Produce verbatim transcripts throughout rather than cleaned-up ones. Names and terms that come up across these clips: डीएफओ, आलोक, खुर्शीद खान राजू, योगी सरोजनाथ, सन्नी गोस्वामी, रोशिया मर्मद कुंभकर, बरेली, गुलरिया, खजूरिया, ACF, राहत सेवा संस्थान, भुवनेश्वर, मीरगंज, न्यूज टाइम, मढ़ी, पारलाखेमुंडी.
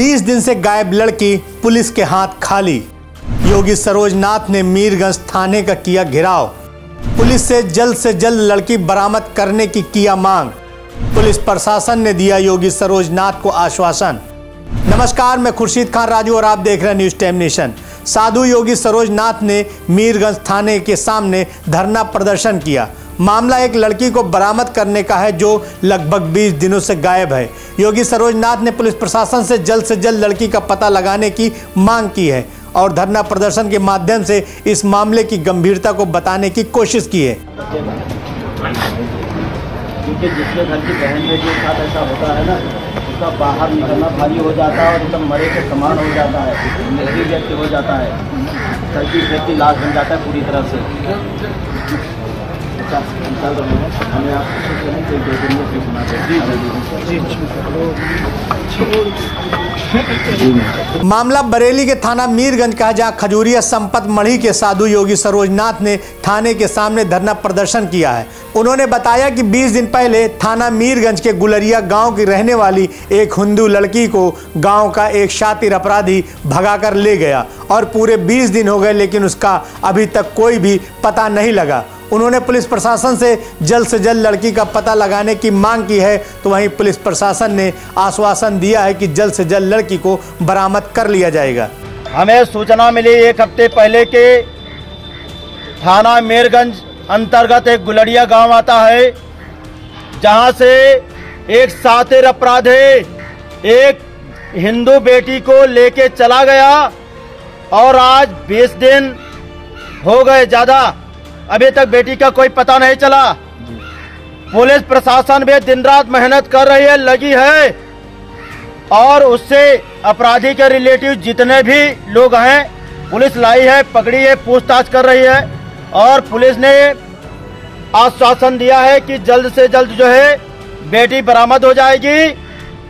बीस दिन से गायब लड़की पुलिस के हाथ खाली। योगी सरोजनाथ ने मीरगंज थाने का किया घेराव, पुलिस से जल्द से जल्द लड़की बरामद करने की किया मांग। पुलिस प्रशासन ने दिया योगी सरोजनाथ को आश्वासन। नमस्कार, मैं खुर्शीद खान राजू और आप देख रहे हैं न्यूज टाइम नेशन। साधु योगी सरोजनाथ ने मीरगंज थाने के सामने धरना प्रदर्शन किया। मामला एक लड़की को बरामद करने का है जो लगभग बीस दिनों से गायब है। योगी सरोजनाथ ने पुलिस प्रशासन से जल्द से जल्द लड़की का पता लगाने की मांग की है और धरना प्रदर्शन के माध्यम से इस मामले की गंभीरता को बताने की कोशिश की है। जिसके घर की बहन में जो साथ ऐसा होता है ना, उसका बाहर निकलना भारी हो जाता है और एकदम मरे के समान हो जाता है, निर्दयी व्यक्ति हो जाता है, सड़की व्यक्ति लाश बन जाता है पूरी तरह से। हमें आपको मामला बरेली के थाना मीरगंज का है, जहाँ खजूरिया संपत मढ़ी के साधु योगी सरोजनाथ ने थाने के सामने धरना प्रदर्शन किया है। उन्होंने बताया कि बीस दिन पहले थाना मीरगंज के गुलरिया गांव की रहने वाली एक हिंदू लड़की को गांव का एक शातिर अपराधी भगाकर ले गया और पूरे बीस दिन हो गए, लेकिन उसका अभी तक कोई भी पता नहीं लगा। उन्होंने पुलिस प्रशासन से जल्द से जल्द लड़की का पता लगाने की मांग की है, तो वहीं पुलिस प्रशासन ने आश्वासन दिया है कि जल्द से जल्द लड़की को बरामद कर लिया जाएगा। हमें सूचना मिली एक हफ्ते पहले के थाना मीरगंज अंतर्गत एक गुलरिया गांव आता है, जहां से एक शातिर अपराधी एक हिंदू बेटी को लेके चला गया और आज बीस दिन हो गए, ज़्यादा अभी तक बेटी का कोई पता नहीं चला। पुलिस प्रशासन भी दिन रात मेहनत कर रही है, लगी है, और उससे अपराधी के रिलेटिव जितने भी लोग हैं पुलिस लाई है, पकड़ी है, पूछताछ कर रही है और पुलिस ने आश्वासन दिया है कि जल्द से जल्द जो है बेटी बरामद हो जाएगी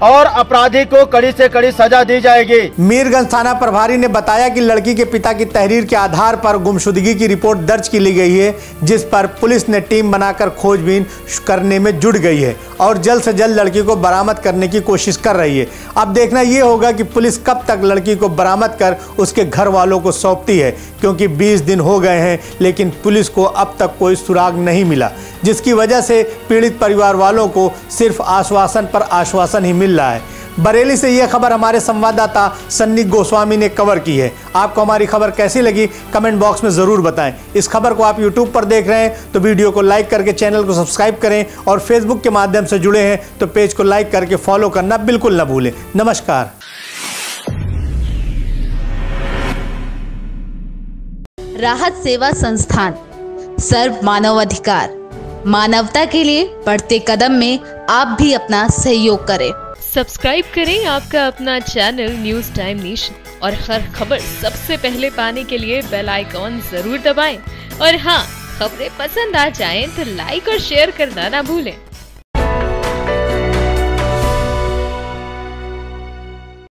और अपराधी को कड़ी से कड़ी सजा दी जाएगी। मीरगंज थाना प्रभारी ने बताया कि लड़की के पिता की तहरीर के आधार पर गुमशुदगी की रिपोर्ट दर्ज की ली गई है, जिस पर पुलिस ने टीम बनाकर खोजबीन करने में जुट गई है और जल्द से जल्द लड़की को बरामद करने की कोशिश कर रही है। अब देखना ये होगा कि पुलिस कब तक लड़की को बरामद कर उसके घर वालों को सौंपती है, क्योंकि बीस दिन हो गए हैं लेकिन पुलिस को अब तक कोई सुराग नहीं मिला, जिसकी वजह से पीड़ित परिवार वालों को सिर्फ आश्वासन पर आश्वासन ही मिल रहा है। बरेली से यह खबर हमारे संवाददाता सन्नी गोस्वामी ने कवर की है। आपको हमारी खबर कैसी लगी कमेंट बॉक्स में ज़रूर बताएं। इस खबर को आप यूट्यूब पर देख रहे हैं तो वीडियो को लाइक करके चैनल को सब्सक्राइब करें और फेसबुक के माध्यम से जुड़े हैं तो पेज को लाइक करके फॉलो करना बिल्कुल ना भूलें। नमस्कार। राहत सेवा संस्थान, सर्व मानवाधिकार, मानवता के लिए बढ़ते कदम में आप भी अपना सहयोग करें। सब्सक्राइब करें आपका अपना चैनल न्यूज टाइम नेशन और हर खबर सबसे पहले पाने के लिए बेल आइकॉन जरूर दबाएं। और हाँ, खबरें पसंद आ जाएं तो लाइक और शेयर करना ना भूलें।